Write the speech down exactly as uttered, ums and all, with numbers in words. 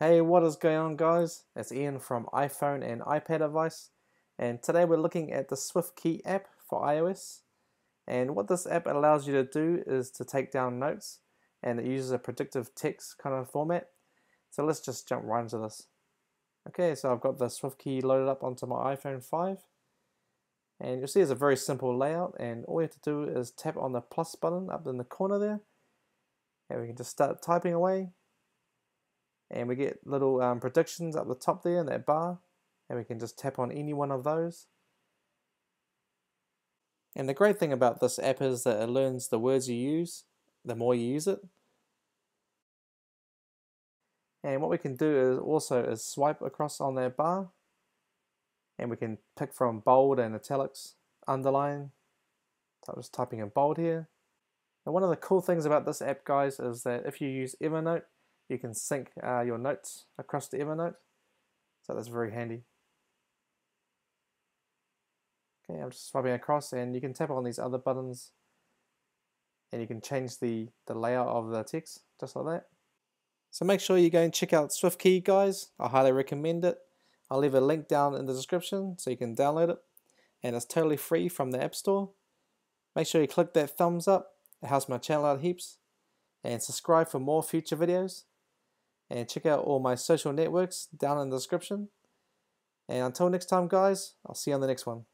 Hey, what is going on guys? It's Ian from iPhone and iPad Advice, and today we're looking at the SwiftKey app for iOS. And what this app allows you to do is to take down notes, and it uses a predictive text kind of format. So let's just jump right into this. Okay, so I've got the SwiftKey loaded up onto my iPhone five, and you'll see it's a very simple layout, and all you have to do is tap on the plus button up in the corner there, and we can just start typing away. And we get little um, predictions up the top there in that bar, and we can just tap on any one of those. And the great thing about this app is that it learns the words you use the more you use it. And what we can do is also is swipe across on that bar, and we can pick from bold and italics, underline. So I'm just typing in bold here. And one of the cool things about this app, guys, is that if you use Evernote, you can sync uh, your notes across to Evernote, so that's very handy. Okay, I'm just swiping across, and you can tap on these other buttons, and you can change the, the layout of the text, just like that. So make sure you go and check out SwiftKey, guys. I highly recommend it. I'll leave a link down in the description so you can download it, and it's totally free from the App Store. Make sure you click that thumbs up, it helps my channel out heaps, and subscribe for more future videos. And check out all my social networks down in the description. And until next time guys, I'll see you on the next one.